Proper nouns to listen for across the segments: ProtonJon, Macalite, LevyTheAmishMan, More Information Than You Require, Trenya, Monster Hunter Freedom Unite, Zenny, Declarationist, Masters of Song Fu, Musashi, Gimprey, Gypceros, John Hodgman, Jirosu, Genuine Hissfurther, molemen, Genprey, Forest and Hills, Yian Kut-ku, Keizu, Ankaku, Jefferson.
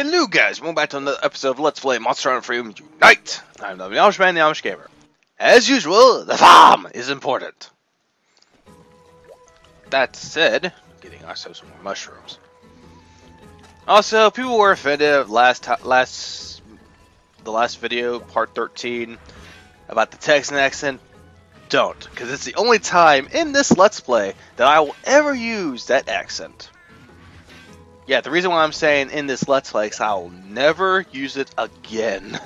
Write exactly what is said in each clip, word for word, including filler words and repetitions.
Hello guys, welcome back to another episode of Let's Play Monster Hunter Freedom Unite! I'm LevyTheAmishMan, the Amish Gamer. As usual, the farm is important. That said, getting ourselves some more mushrooms. Also, people were offended last last the last video, part thirteen, about the Texan accent. Don't, because it's the only time in this Let's Play that I will ever use that accent. Yeah, the reason why I'm saying in this Let's Play is I'll never use it again.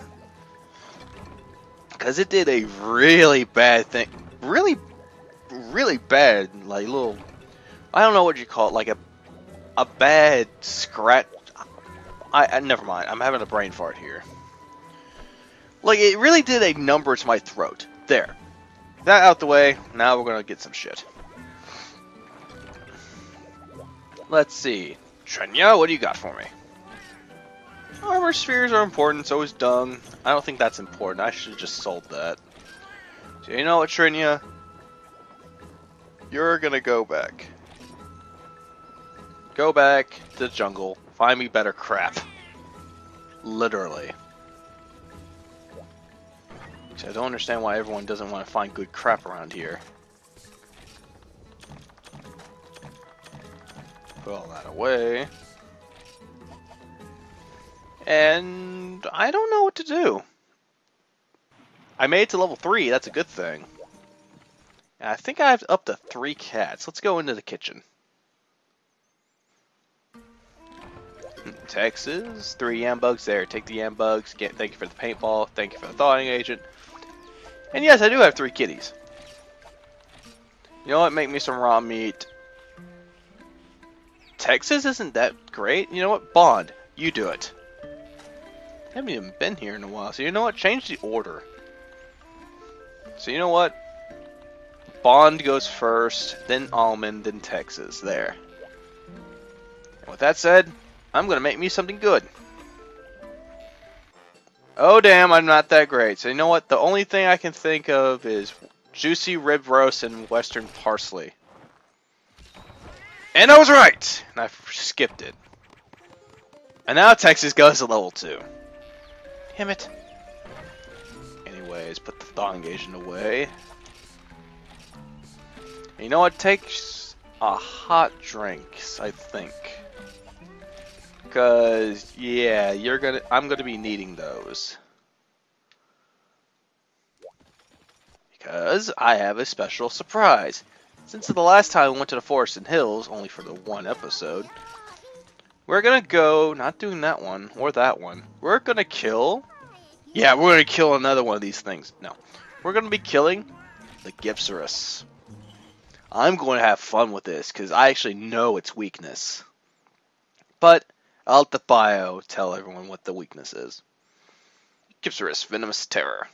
Because it did a really bad thing. Really, really bad, like, little... I don't know what you call it, like a a bad scratch... I, I never mind, I'm having a brain fart here. Like, it really did a number to my throat. There. That out the way, now we're gonna get some shit. Let's see... Trenya, what do you got for me? Armor spheres are important, so is dung. I don't think that's important. I should have just sold that. So you know what, Trenya? You're gonna go back. Go back to the jungle. Find me better crap. Literally. So I don't understand why everyone doesn't want to find good crap around here. Put all that away. And I don't know what to do. I made it to level three, that's a good thing. And I think I have up to three cats. Let's go into the kitchen. Texas, three yam bugs there. Take the yam bugs. Get, thank you for the paintball. Thank you for the thawing agent. And yes, I do have three kitties. You know what? Make me some raw meat. Texas isn't that great. You know what? Bond, you do it. I haven't even been here in a while. So you know what? Change the order. So you know what? Bond goes first, then Almond, then Texas. There. And with that said, I'm going to make me something good. Oh damn, I'm not that great. So you know what? The only thing I can think of is juicy rib roast and western parsley. And I was right! And I skipped it. And now Texas goes to level two. Damn it. Anyways, put the thawing agent away. And you know what? Take a hot drink, I think. Cause yeah, you're gonna I'm gonna be needing those. Because I have a special surprise. Since the last time we went to the forest and hills, only for the one episode, we're gonna go, not doing that one, or that one, we're gonna kill, yeah, we're gonna kill another one of these things, no, we're gonna be killing the Gypceros. I'm going to have fun with this, because I actually know its weakness, but I'll let the bio tell everyone what the weakness is. Gypceros, Venomous Terror.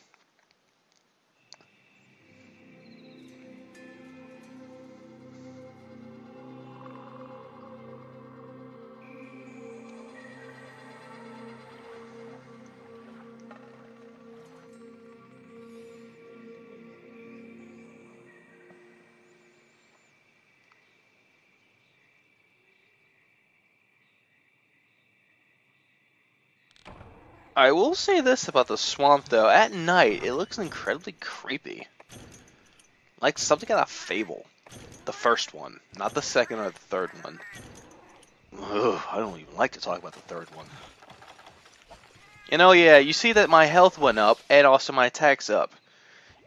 I will say this about the swamp, though. At night, it looks incredibly creepy. Like something out of Fable. The first one. Not the second or the third one. Ugh, I don't even like to talk about the third one. You know, yeah, you see that my health went up, and also my attack's up.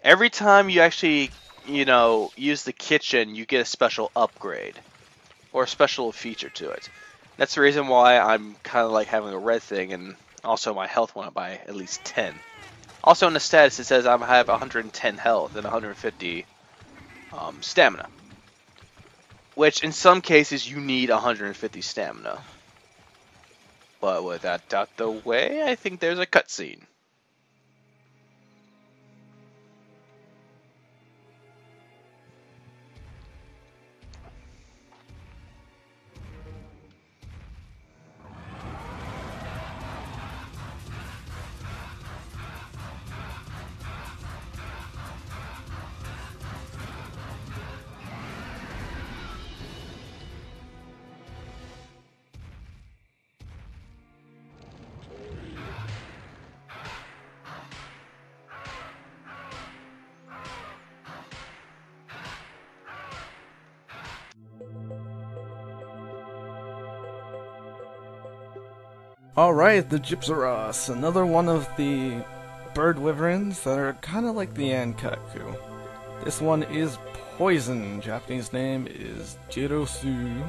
Every time you actually, you know, use the kitchen, you get a special upgrade. Or a special feature to it. That's the reason why I'm kind of like having a red thing, and... also, my health went up by at least ten. Also, in the status, it says I have one hundred ten health and one hundred fifty um, stamina. Which, in some cases, you need one hundred fifty stamina. But with that out the way, I think there's a cutscene. Alright, the Gypceros, another one of the bird wyverns that are kind of like the Ankaku. This one is poison, Japanese name is Jirosu.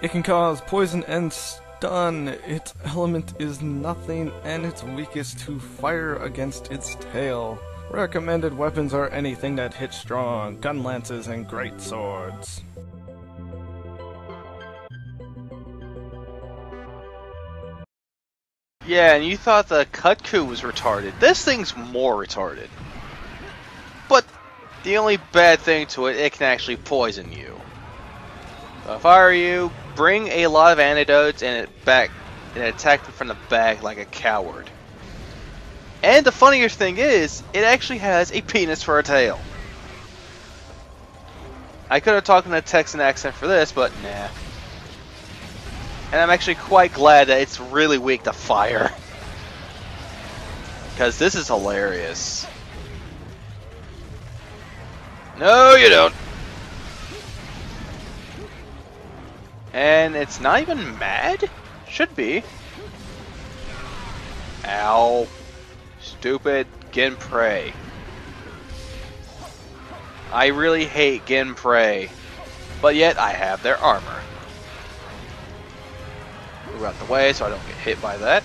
It can cause poison and stun, its element is nothing, and its weakest to fire against its tail. Recommended weapons are anything that hits strong, gun lances and great swords. Yeah, and you thought the Kut-ku was retarded. This thing's more retarded. But the only bad thing to it, it can actually poison you. So if I were you, bring a lot of antidotes and it back and attack them from the back like a coward. And the funnier thing is, it actually has a penis for a tail. I could have talked in a Texan accent for this, but nah. And I'm actually quite glad that it's really weak to fire. Because this is hilarious. No, you don't. And it's not even mad? Should be. Ow. Stupid Genprey. I really hate Genprey. But yet I have their armor. Out the way so I don't get hit by that,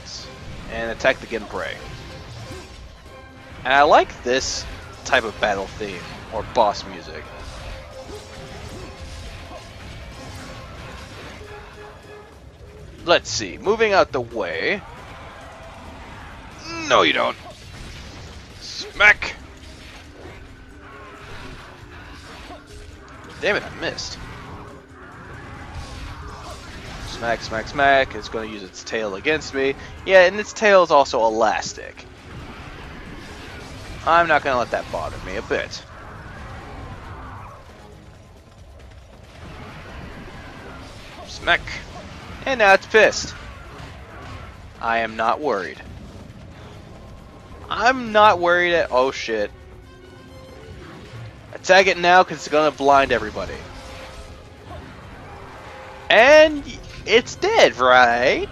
and attack the Gimprey. And I like this type of battle theme or boss music. Let's see, moving out the way. No, you don't. Smack. Damn it, I missed. Smack, smack, smack. It's going to use its tail against me. Yeah, and its tail is also elastic. I'm not going to let that bother me a bit. Smack. And now it's pissed. I am not worried. I'm not worried at... Oh, shit. Attack it now because it's going to blind everybody. And... it's dead, right?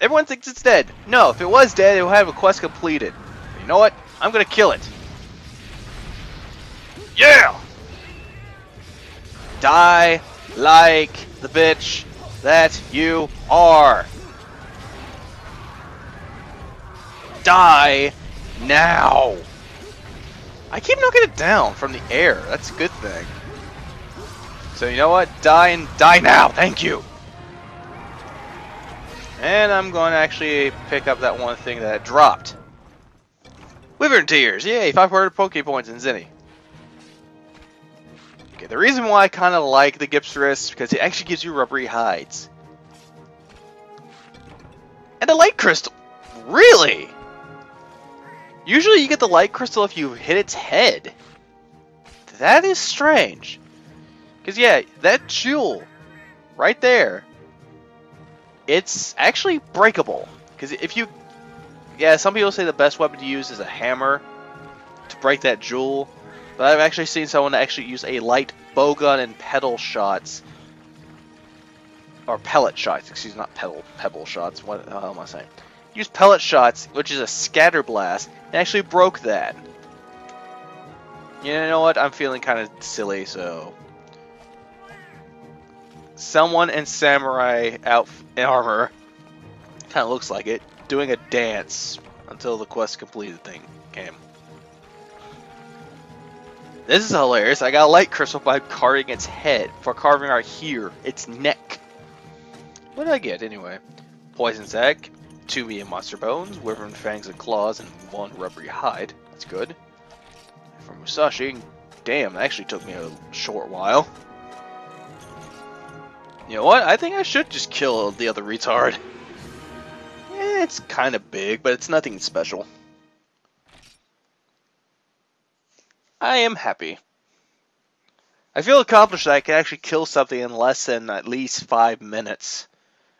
Everyone thinks it's dead. No, if it was dead, it would have a quest completed. But you know what? I'm gonna kill it. Yeah! Die like the bitch that you are. Die now. I keep knocking it down from the air. That's a good thing. So you know what? Die and die now! Thank you! And I'm going to actually pick up that one thing that I dropped. Wyvern Tears! Yay! five hundred Pokepoints in Zenny. Okay, the reason why I kind of like the Gypceros is because it actually gives you rubbery hides. And a Light Crystal! Really? Usually you get the Light Crystal if you hit its head. That is strange. Cause yeah, that jewel right there, it's actually breakable. Cause if you, yeah, some people say the best weapon to use is a hammer to break that jewel, but I've actually seen someone actually use a light bowgun and pedal shots, or pellet shots. Excuse me, not pedal, pebble shots. What the hell am I saying? Use pellet shots, which is a scatter blast, and actually broke that. You know what? I'm feeling kind of silly, so. Someone in samurai out in armor, kind of looks like it, doing a dance until the quest completed thing came. This is hilarious. I got a light crystal by carving its head, for carving out here, its neck. What did I get anyway? Poison's egg, two medium monster bones, wyvern fangs and claws, and one rubbery hide. That's good. From Musashi, damn, that actually took me a short while. You know what? I think I should just kill the other retard. Yeah, it's kind of big, but it's nothing special. I am happy. I feel accomplished that I can actually kill something in less than at least five minutes.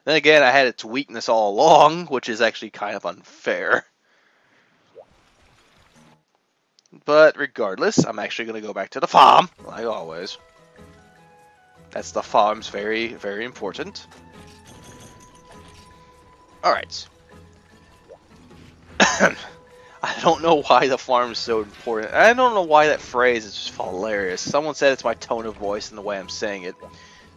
Then again, I had its weakness all along, which is actually kind of unfair. But regardless, I'm actually going to go back to the farm, like always. That's the farm's very, very important. Alright. I don't know why the farm is so important. I don't know why that phrase is just hilarious. Someone said it's my tone of voice and the way I'm saying it.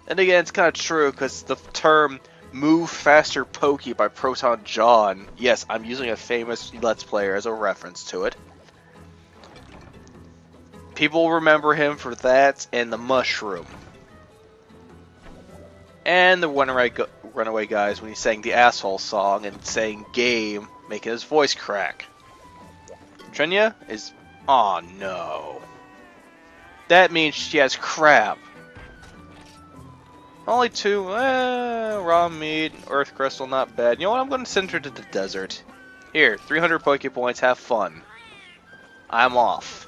And again, it's kind of true because the term Move Faster Pokey by ProtonJon. Yes, I'm using a famous Let's Player as a reference to it. People remember him for that and the mushroom. And the runaway, gu runaway guys when he sang the asshole song and sang game, making his voice crack. Trenya is... Aw, no. That means she has crab. Only two. Eh, raw meat, earth crystal, not bad. You know what? I'm going to send her to the desert. Here, three hundred Poke Points. Have fun. I'm off.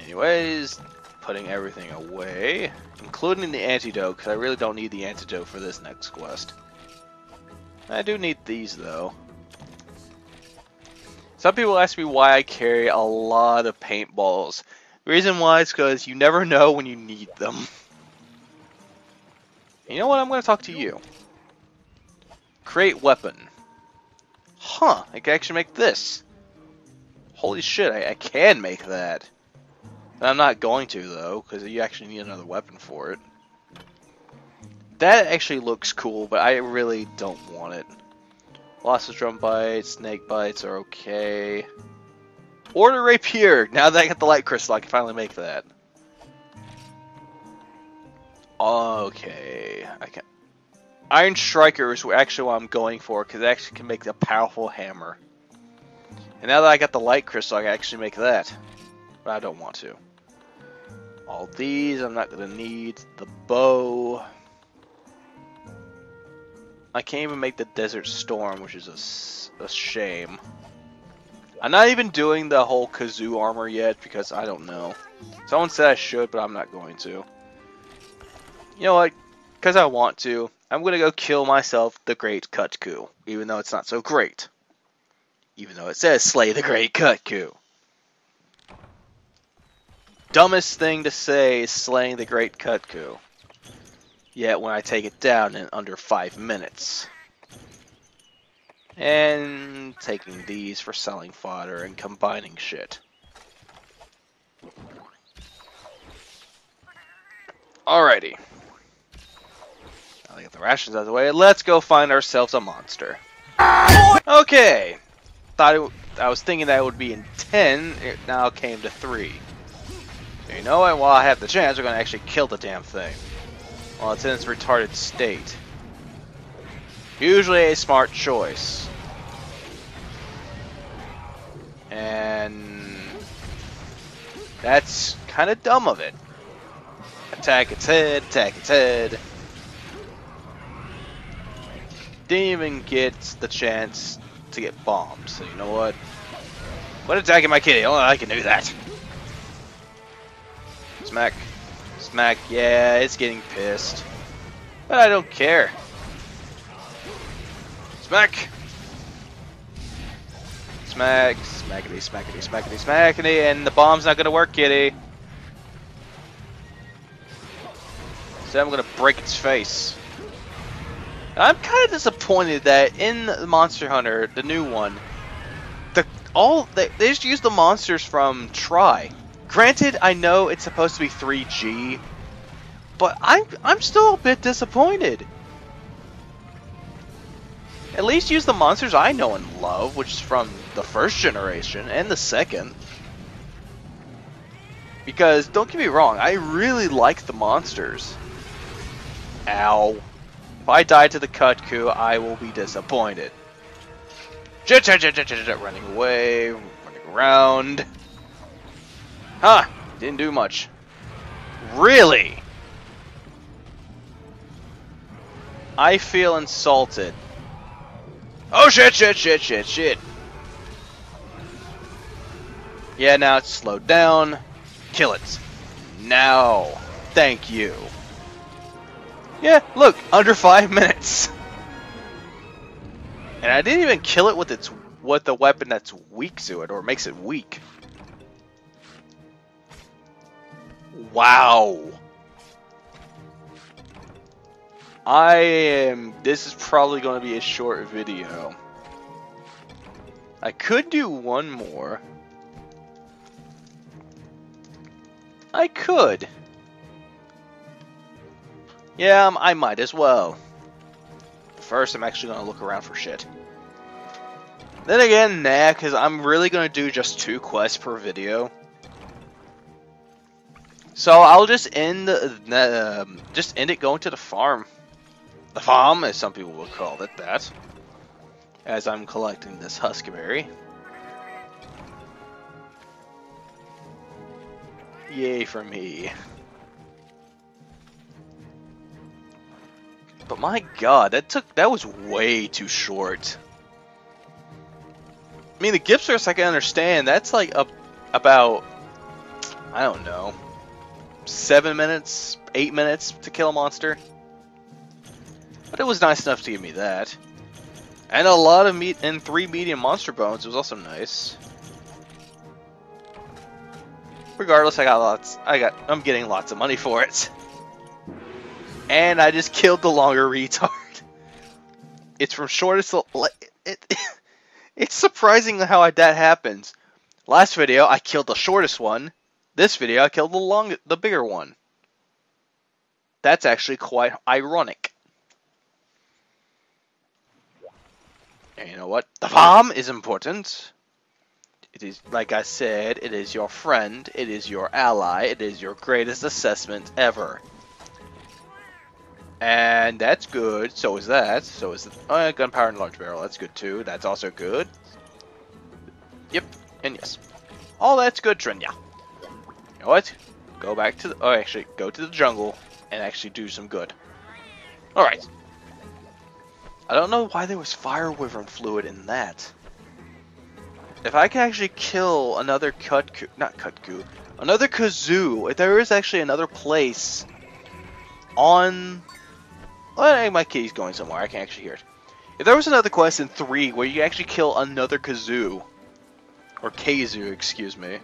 Anyways, putting everything away, including the antidote, because I really don't need the antidote for this next quest. I do need these, though. Some people ask me why I carry a lot of paintballs. The reason why is because you never know when you need them. You know what? I'm going to talk to you. Create weapon. Huh, I can actually make this. Holy shit, I, I can make that. And I'm not going to, though, because you actually need another weapon for it. That actually looks cool, but I really don't want it. Lots of drum bites, snake bites are okay. Order rapier! Now that I got the light crystal, I can finally make that. Okay. I can... Iron Striker is actually what I'm going for, because it actually can make a powerful hammer. And now that I got the light crystal, I can actually make that. But I don't want to. All these I'm not going to need. The bow. I can't even make the Desert Storm, which is a, a shame. I'm not even doing the whole Keizu armor yet because I don't know. Someone said I should, but I'm not going to. You know what? Because I want to, I'm going to go kill myself the Great Kut-ku, even though it's not so great. Even though it says slay the Great Kut-ku. Dumbest thing to say is slaying the Great Kut-ku. Yet when I take it down in under five minutes. And taking these for selling fodder and combining shit. Alrighty. Now I got the rations out of the way. Let's go find ourselves a monster. Okay. Thought it w I was thinking that it would be in ten. It now came to three. You know what? While I have the chance, we're going to actually kill the damn thing. While it's in its retarded state. Usually a smart choice. And... that's kind of dumb of it. Attack its head, attack its head. Didn't even get the chance to get bombed, so you know what? What attacking my kitty? Only I can do that. Smack. Smack. Yeah, it's getting pissed. But I don't care. Smack! Smack, smackity, smackity, smackity, smackity, and the bomb's not gonna work, kitty. So I'm gonna break its face. I'm kind of disappointed that in Monster Hunter, the new one, the all they, they just used the monsters from Try. Granted, I know it's supposed to be three G, but I'm I'm still a bit disappointed. At least use the monsters I know and love, which is from the first generation and the second. Because, don't get me wrong, I really like the monsters. Ow. If I die to the Kut-ku, I will be disappointed. Running away, running around. Huh, didn't do much. Really? I feel insulted. Oh shit, shit, shit, shit, shit. Yeah, now it's slowed down. Kill it. Now. Thank you. Yeah, look, under five minutes. And I didn't even kill it with its with the weapon that's weak to it or makes it weak. Wow. I am, this is probably going to be a short video. I could do one more. I could. Yeah, I might as well. First, I'm actually going to look around for shit. Then again, nah, because I'm really going to do just two quests per video. So I'll just end the, um, just end it going to the farm. The farm, as some people will call it that. As I'm collecting this huskberry. Yay for me. But my god, that took that was way too short. I mean, the Gypceros I can understand. That's like up about, I don't know, seven minutes, eight minutes to kill a monster. But it was nice enough to give me that, and a lot of meat and three medium monster bones. It was also nice. Regardless, I got lots. I got. I'm getting lots of money for it. And I just killed the longer retard. It's from shortest... It, it, it's surprising how that happens. Last video, I killed the shortest one. This video, I killed the long, the bigger one. That's actually quite ironic. And you know what? The farm is important. It is, like I said, it is your friend. It is your ally. It is your greatest assessment ever. And that's good. So is that. So is the uh, gunpowder and large barrel. That's good too. That's also good. Yep. And yes. All that's good, Trinya. You know what? Go back to the... Oh, actually, go to the jungle and actually do some good. Alright. I don't know why there was fire wyvern fluid in that. If I could actually kill another Kut-ku... Not Kut-ku. Another Keizu. If there is actually another place on... Well, my key's going somewhere. I can actually hear it. If there was another quest in three where you actually kill another Keizu, or Keizu, excuse me.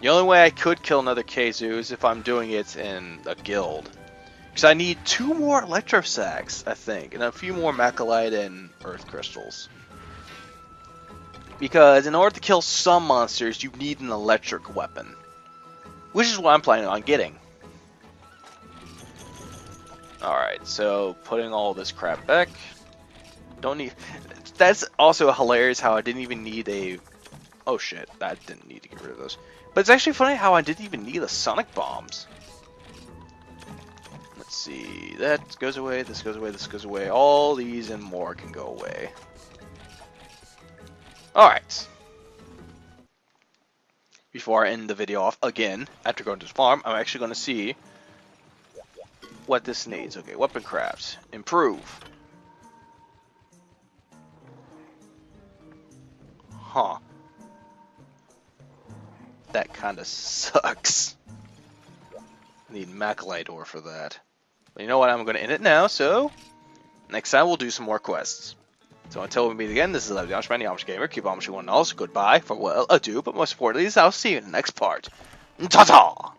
The only way I could kill another Keizu is if I'm doing it in a guild, because I need two more electro sacks, I think, and a few more Macalite and earth crystals. Because in order to kill some monsters, you need an electric weapon, which is what I'm planning on getting. Alright, so putting all this crap back. Don't need... That's also hilarious how I didn't even need a... Oh shit, I didn't need to get rid of those. But it's actually funny how I didn't even need the sonic bombs. Let's see, that goes away, this goes away, this goes away. All these and more can go away. Alright. Before I end the video off again, after going to the farm, I'm actually going to see... what this needs. Okay, weapon crafts. Improve. Huh. That kinda sucks. I need Macalite ore for that. But you know what? I'm gonna end it now, so next time we'll do some more quests. So until we meet again, this is LevyTheAmishMan, the Amish Gamer. Keep Amishing one and all, so goodbye, farewell, adieu, but most importantly, I'll see you in the next part. Ta-ta!